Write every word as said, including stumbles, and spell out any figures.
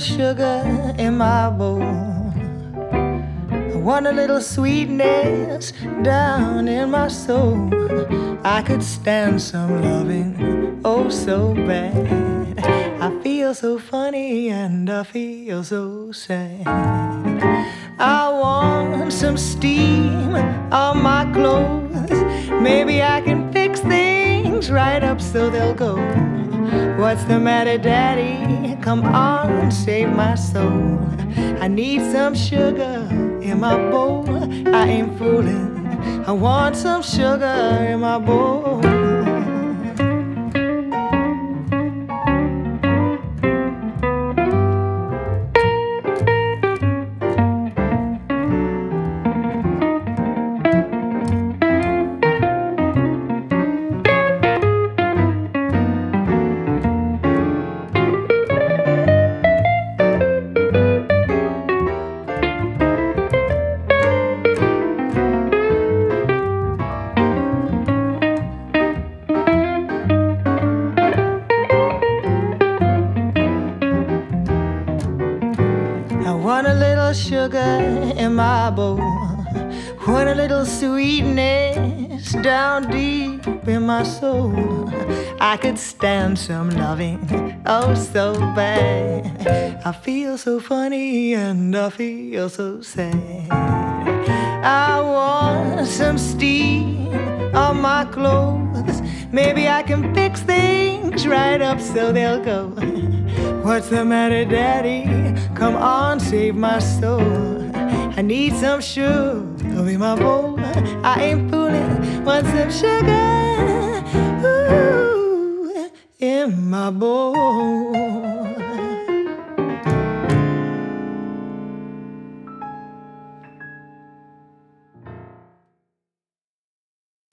sugar in my bowl. I want a little sweetness down in my soul. I could stand some loving, oh so bad. I feel so funny and I feel so sad. I want some steam on my clothes. Maybe I can fix things right up so they'll go. What's the matter, Daddy? Come on, save my soul. I need some sugar in my bowl. I ain't fooling. I want some sugar in my bowl. Want a little sugar in my bowl. Want a little sweetness down deep in my soul. I could stand some loving, oh so bad. I feel so funny and I feel so sad. I want some steam on my clothes. Maybe I can fix things right up so they'll go. What's the matter, Daddy? Come on, save my soul. I need some sugar in my bowl. I ain't fooling. Want some sugar, ooh, in my bowl.